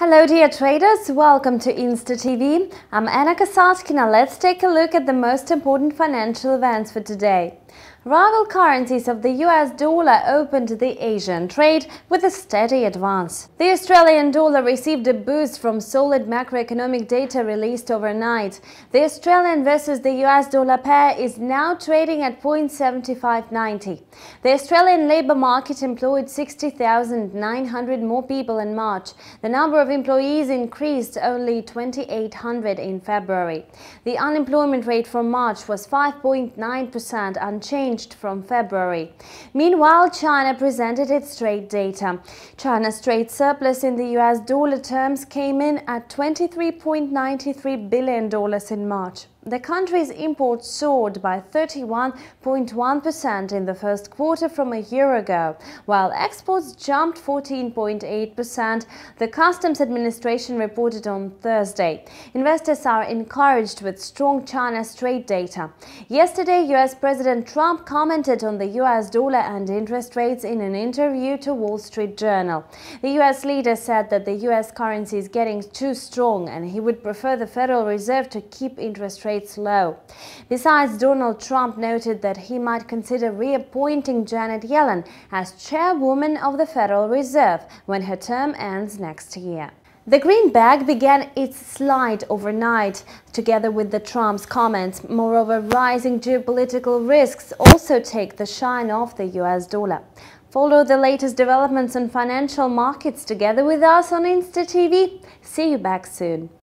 Hello dear traders, welcome to InstaTV. I'm Anna Kosatkina. Let's take a look at the most important financial events for today. Rival currencies of the US dollar opened the Asian trade with a steady advance. The Australian dollar received a boost from solid macroeconomic data released overnight. The Australian versus the US dollar pair is now trading at 0.7590. The Australian labour market employed 60,900 more people in March. The number of employees increased only 2,800 in February. The unemployment rate for March was 5.9%, unchanged from February. Meanwhile, China presented its trade data. China's trade surplus in the US dollar terms came in at $23.93 billion in March. The country's imports soared by 31.1% in the first quarter from a year ago, while exports jumped 14.8%, the Customs Administration reported on Thursday. Investors are encouraged with strong China's trade data. Yesterday, US President Trump commented on the US dollar and interest rates in an interview to Wall Street Journal. The US leader said that the US currency is getting too strong and he would prefer the Federal Reserve to keep interest rates low. Besides, Donald Trump noted that he might consider reappointing Janet Yellen as chairwoman of the Federal Reserve when her term ends next year. The greenback began its slide overnight, together with the Trump's comments. Moreover, rising geopolitical risks also take the shine off the US dollar. Follow the latest developments on financial markets together with us on InstaTV. See you back soon.